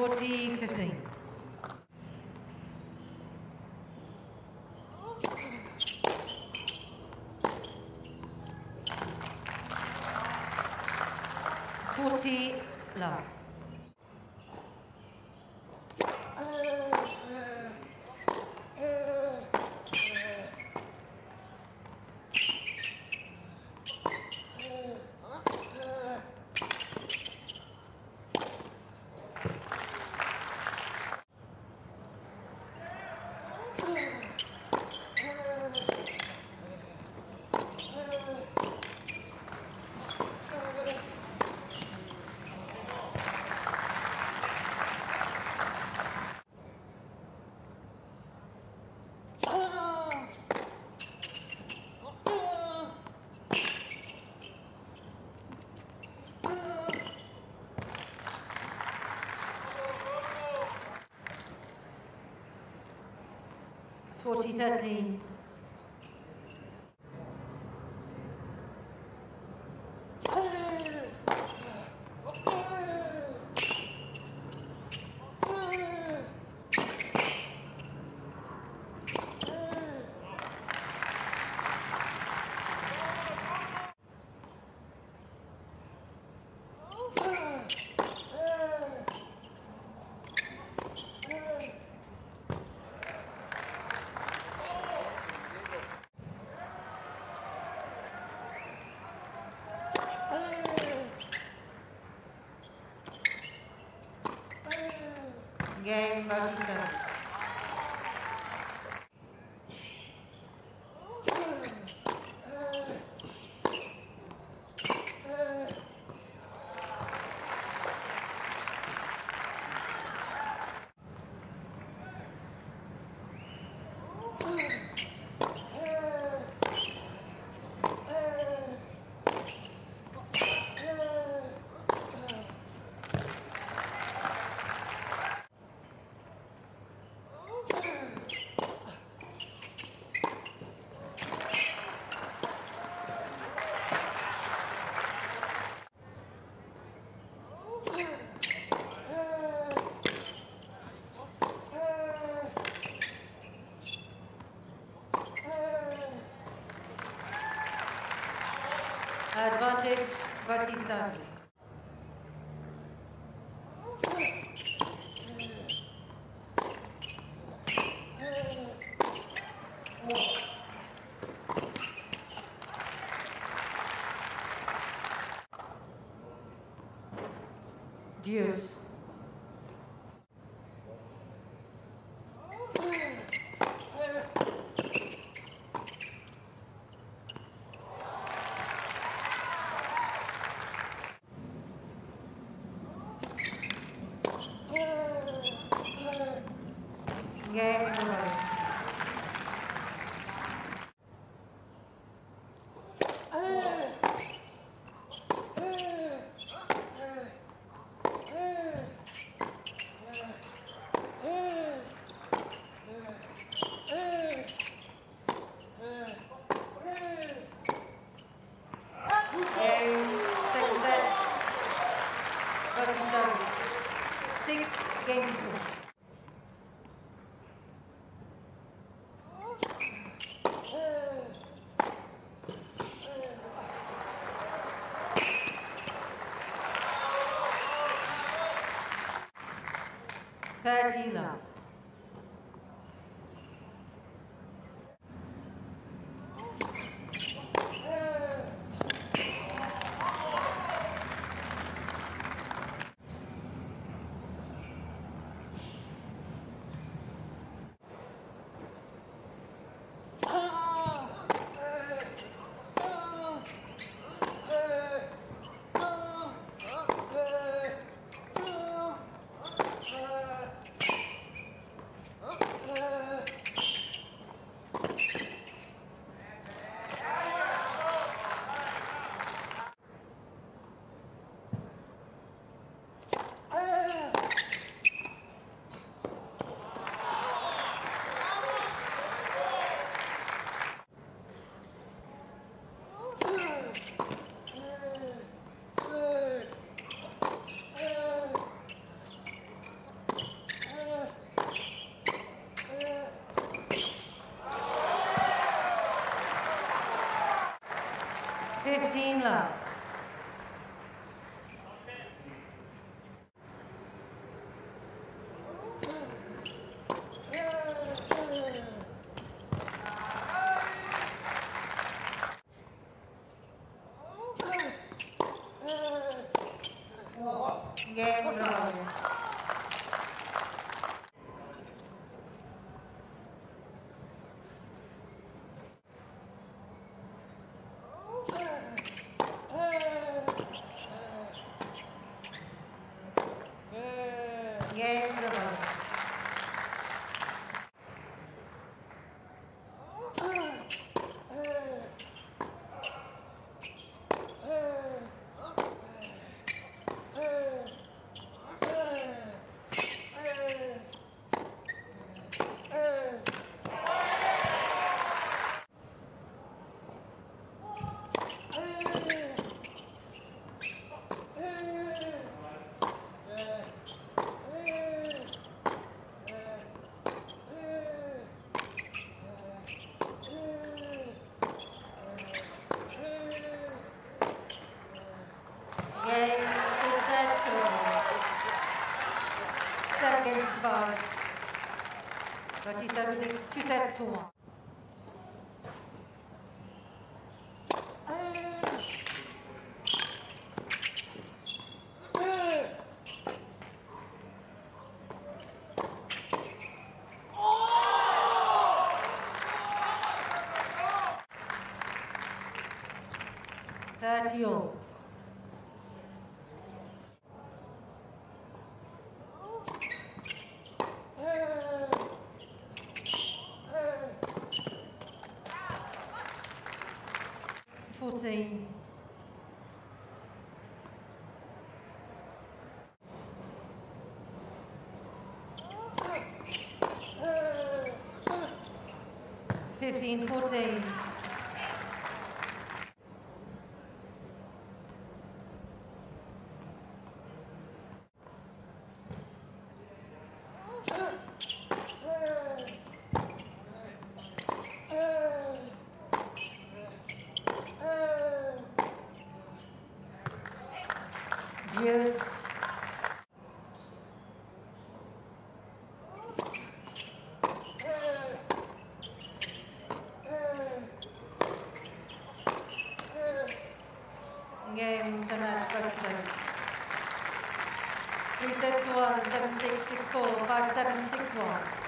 40-15. Love. 40-13. 30. 30 love. 40-15. Dean Love. Game over. Game about 37, 2 sets to 1. Oh! 30. Team. Fourteen. 3 sets to 1, 7-6, 6-4, 5-7, 6-1.